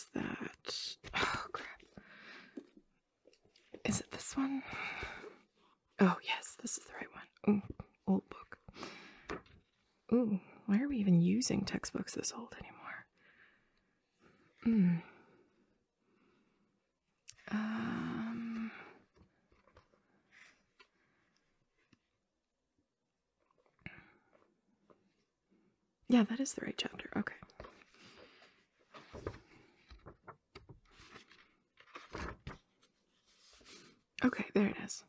is that? Oh, crap. Is it this one? Oh, yes, this is the right one. Ooh, old book. Ooh, why are we even using textbooks this old anymore? Yeah, that is the right chapter. Okay. Okay, there it is.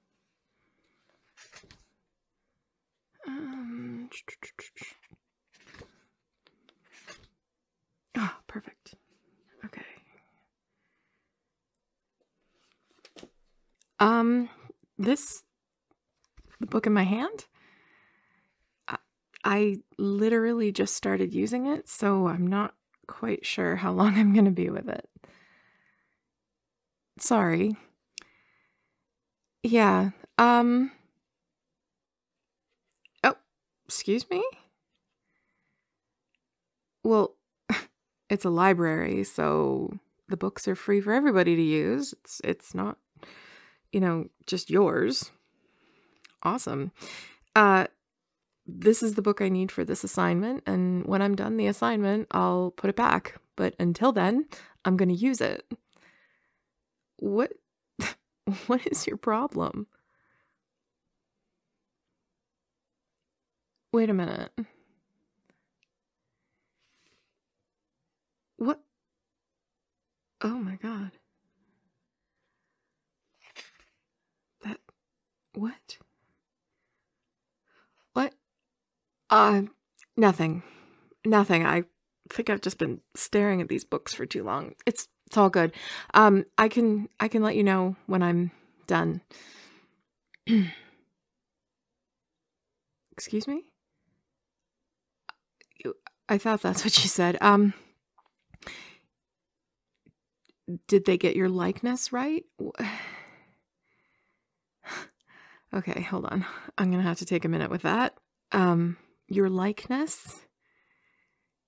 Ah, perfect. Okay. The book in my hand, I literally just started using it, so I'm not quite sure how long I'm going to be with it. Sorry. Yeah, oh, excuse me? Well, it's a library, so the books are free for everybody to use. It's not, you know, just yours. Awesome. This is the book I need for this assignment, and when I'm done the assignment, I'll put it back. But until then, I'm going to use it. What is your problem? Wait a minute. What? Oh my God. That... what? What? Nothing. Nothing. I think I've just been staring at these books for too long. It's all good. I can let you know when I'm done. Excuse me? I thought that's what you said. Did they get your likeness right? Okay, hold on. I'm gonna have to take a minute with that. Your likeness?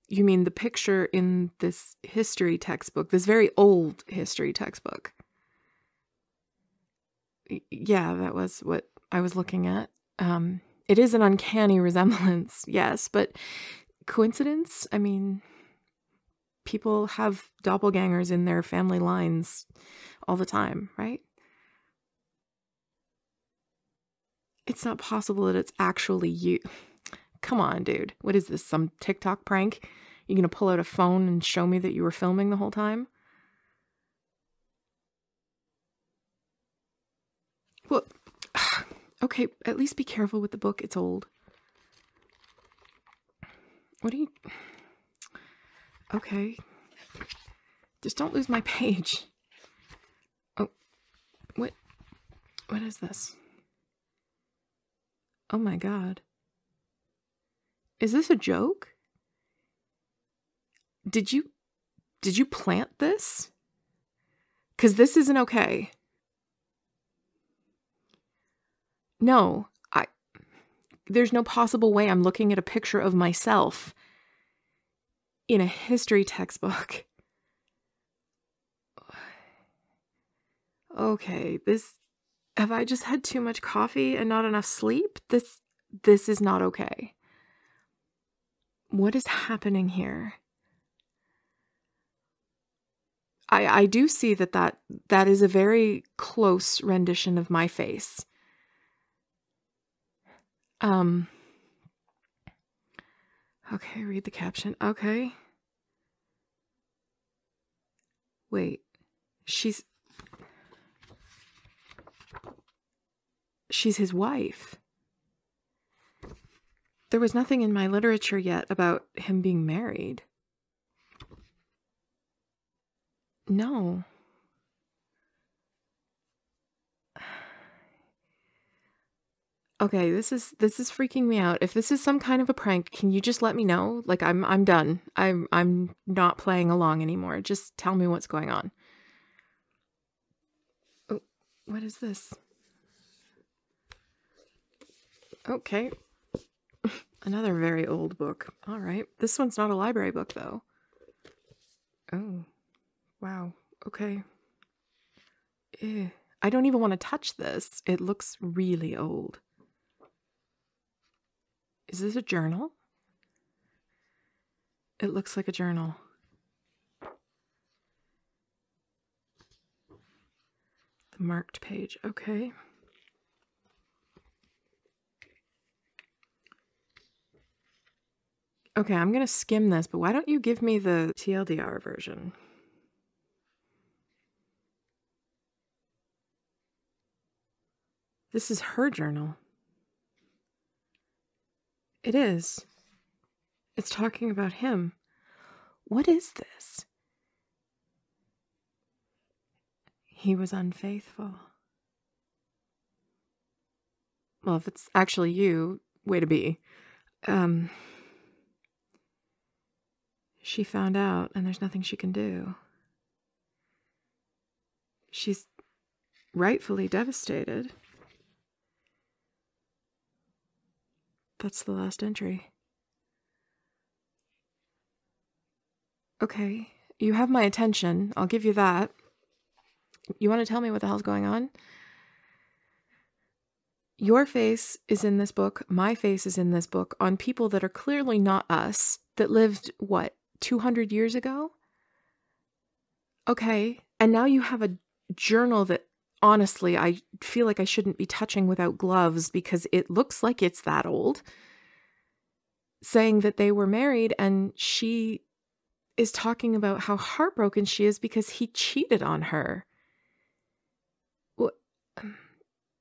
You mean the picture in this history textbook, this very old history textbook? Yeah, that was what I was looking at. It is an uncanny resemblance, yes, but coincidence? I mean, people have doppelgangers in their family lines all the time, right? It's not possible that it's actually you. Come on, dude. What is this, some TikTok prank? You gonna pull out a phone and show me that you were filming the whole time? Well, okay, at least be careful with the book. It's old. What are you... okay. Just don't lose my page. Oh, what is this? Oh my God. Is this a joke? Did you plant this? 'Cause this isn't okay. No, there's no possible way I'm looking at a picture of myself in a history textbook. Okay, have I just had too much coffee and not enough sleep? This is not okay. What is happening here? I do see that is a very close rendition of my face. Okay, read the caption. Okay. Wait. She's his wife. There was nothing in my literature yet about him being married. No. Okay, this is freaking me out. If this is some kind of a prank, can you just let me know? Like, I'm done. I'm not playing along anymore. Just tell me what's going on. Oh, what is this? Okay. Another very old book. All right. This one's not a library book, though. Oh. Wow. Okay. Ew. I don't even want to touch this. It looks really old. Is this a journal? It looks like a journal. The marked page. Okay. Okay, I'm going to skim this, but why don't you give me the TLDR version? This is her journal. It is. It's talking about him. What is this? He was unfaithful. Well, if it's actually you, way to be. She found out, and there's nothing she can do. She's rightfully devastated. That's the last entry. Okay, you have my attention. I'll give you that. You want to tell me what the hell's going on? Your face is in this book. My face is in this book on people that are clearly not us, that lived, what, 200 years ago? Okay, and now you have a journal that, honestly, I feel like I shouldn't be touching without gloves because it looks like it's that old, saying that they were married, and she is talking about how heartbroken she is because he cheated on her. Well,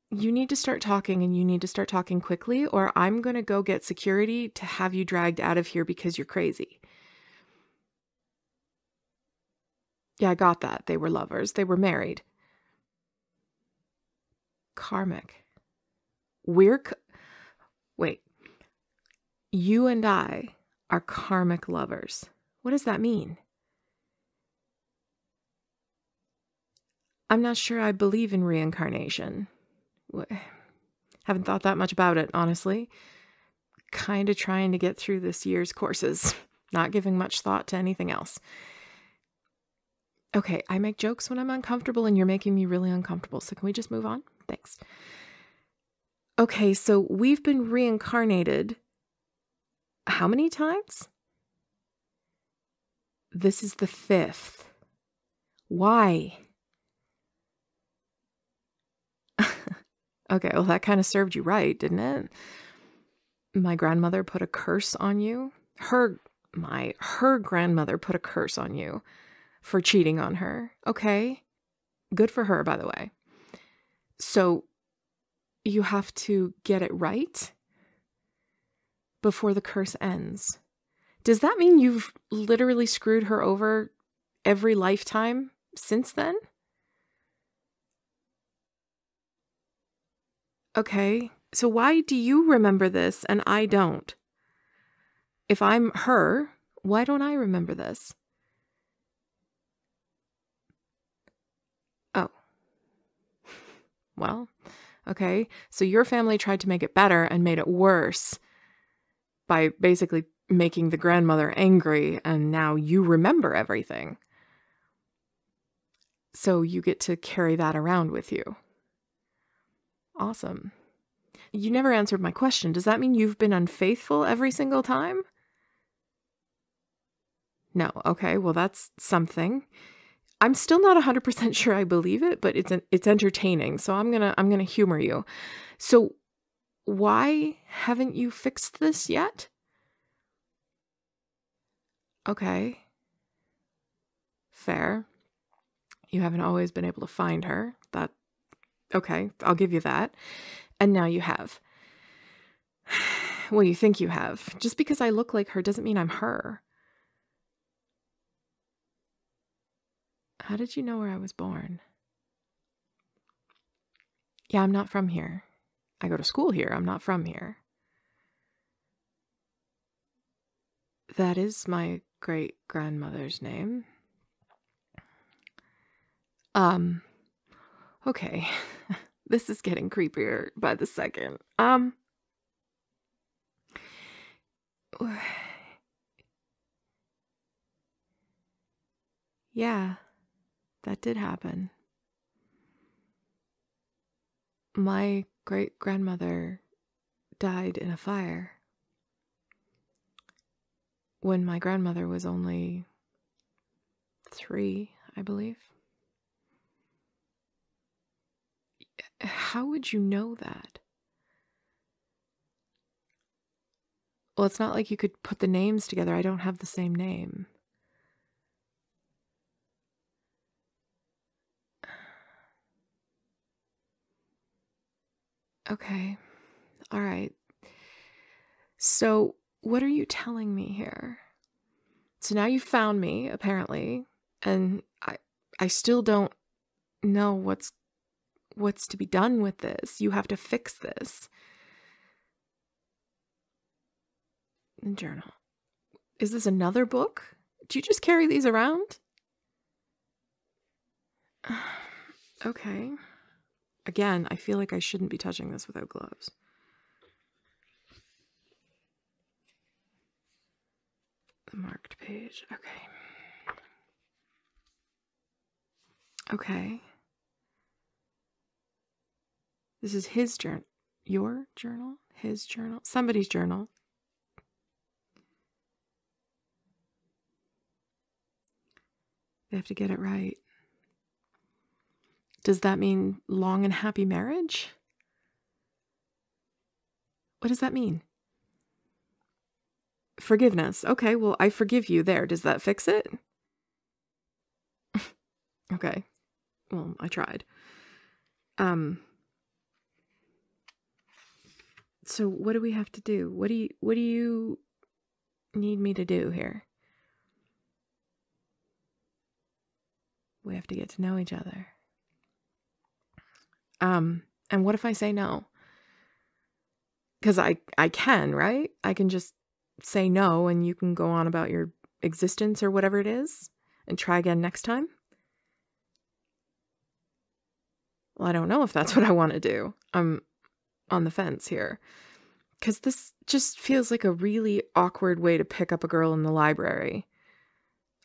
you need to start talking, and you need to start talking quickly, or I'm going to go get security to have you dragged out of here because you're crazy. Yeah, I got that. They were lovers. They were married. Karmic. Wait. You and I are karmic lovers. What does that mean? I'm not sure I believe in reincarnation. Haven't thought that much about it, honestly. Kind of trying to get through this year's courses. Not giving much thought to anything else. Okay, I make jokes when I'm uncomfortable, and you're making me really uncomfortable. So can we just move on? Thanks. Okay, so we've been reincarnated how many times? This is the 5th. Why? Okay, well, that kind of served you right, didn't it? My grandmother put a curse on you. Her grandmother put a curse on you for cheating on her. Okay. Good for her, by the way. So you have to get it right before the curse ends. Does that mean you've literally screwed her over every lifetime since then? Okay. So why do you remember this and I don't? If I'm her, why don't I remember this? Well, okay, so your family tried to make it better and made it worse by basically making the grandmother angry, and now you remember everything. So you get to carry that around with you. Awesome. You never answered my question. Does that mean you've been unfaithful every single time? No. Okay, well, that's something. I'm still not 100% sure I believe it, but it's entertaining, so I'm gonna humor you. So why haven't you fixed this yet? Okay. Fair. You haven't always been able to find her. Okay, I'll give you that. And now you have. Well, you think you have. Just because I look like her doesn't mean I'm her. How did you know where I was born? Yeah, I'm not from here. I go to school here. I'm not from here. That is my great-grandmother's name. Okay. This is getting creepier by the second. Yeah. that did happen. My great-grandmother died in a fire when my grandmother was only 3, I believe. How would you know that? Well, it's not like you could put the names together. I don't have the same name. Okay. All right. So what are you telling me here? So now you found me, apparently, and I still don't know what's to be done with this. You have to fix this. The journal. Is this another book? Do you just carry these around? Okay. Again, I feel like I shouldn't be touching this without gloves. The marked page. Okay. Okay. This is his journal. Your journal? His journal? Somebody's journal. They have to get it right. Does that mean long and happy marriage? What does that mean? Forgiveness. Okay, well, I forgive you there. Does that fix it? Okay. Well, I tried. So what do we have to do? What do you need me to do here? We have to get to know each other. And what if I say no? Because I can, right? I can just say no and you can go on about your existence or whatever it is and try again next time. Well, I don't know if that's what I want to do. I'm on the fence here. Because this just feels like a really awkward way to pick up a girl in the library.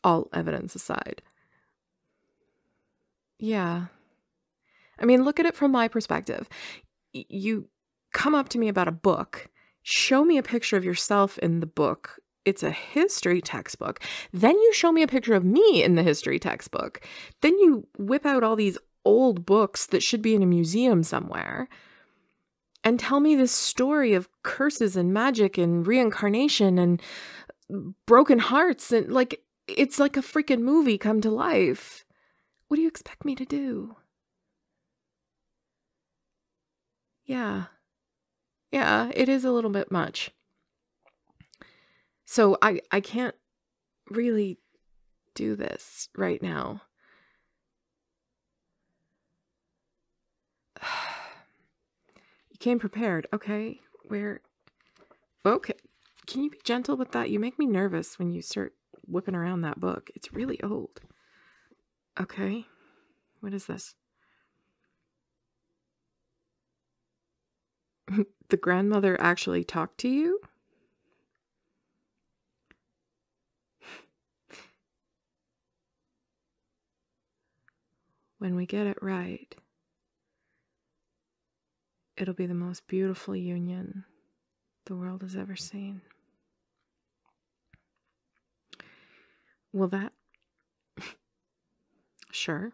All evidence aside. Yeah. I mean, look at it from my perspective. You come up to me about a book, show me a picture of yourself in the book. It's a history textbook. Then you show me a picture of me in the history textbook. Then you whip out all these old books that should be in a museum somewhere and tell me this story of curses and magic and reincarnation and broken hearts. And like, it's like a freaking movie come to life. What do you expect me to do? Yeah. Yeah, it is a little bit much. So I can't really do this right now. You came prepared. Okay. Where? Okay. Can you be gentle with that? You make me nervous when you start whipping around that book. It's really old. Okay. What is this? The grandmother actually talked to you? When we get it right, it'll be the most beautiful union the world has ever seen. Will that? Sure.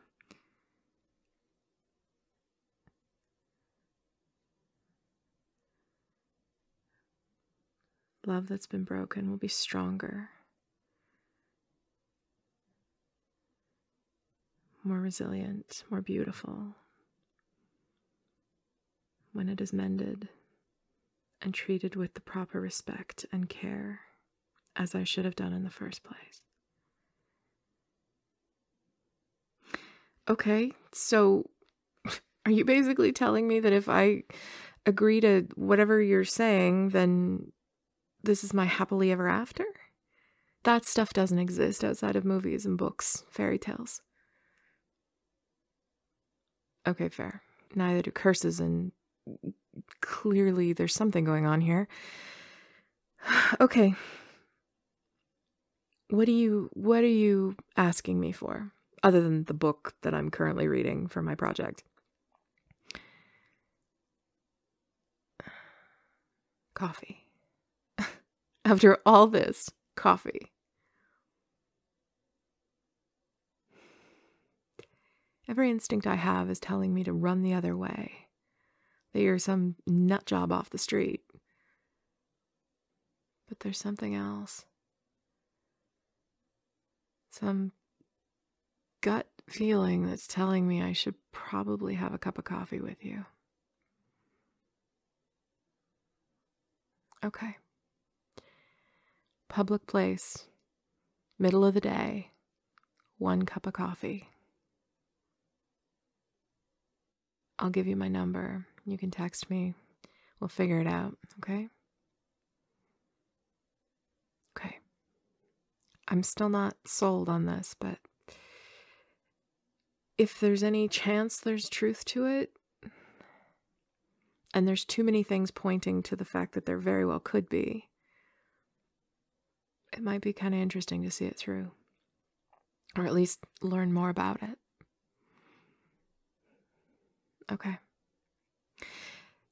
Love that's been broken will be stronger, more resilient, more beautiful when it is mended and treated with the proper respect and care, as I should have done in the first place. Okay, so are you basically telling me that if I agree to whatever you're saying, then this is my happily ever after? That stuff doesn't exist outside of movies and books, fairy tales. Okay, fair. Neither do curses, and clearly there's something going on here. Okay. What are you asking me for? other than the book that I'm currently reading for my project. Coffee. After all this, coffee. Every instinct I have is telling me to run the other way, that you're some nut job off the street. But there's something else. Some gut feeling that's telling me I should probably have a cup of coffee with you. Okay. Public place, middle of the day, 1 cup of coffee. I'll give you my number. You can text me. We'll figure it out, okay? Okay. I'm still not sold on this, but if there's any chance there's truth to it, and there's too many things pointing to the fact that there very well could be, it might be kind of interesting to see it through, or at least learn more about it. Okay.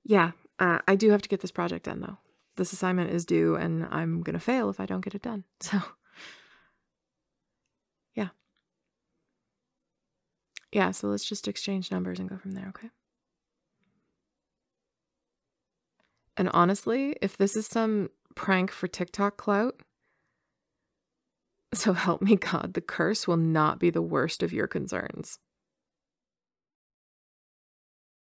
Yeah, I do have to get this project done, though. This assignment is due, and I'm going to fail if I don't get it done. So, yeah. Yeah, so let's just exchange numbers and go from there, okay? And honestly, if this is some prank for TikTok clout, so help me God, the curse will not be the worst of your concerns.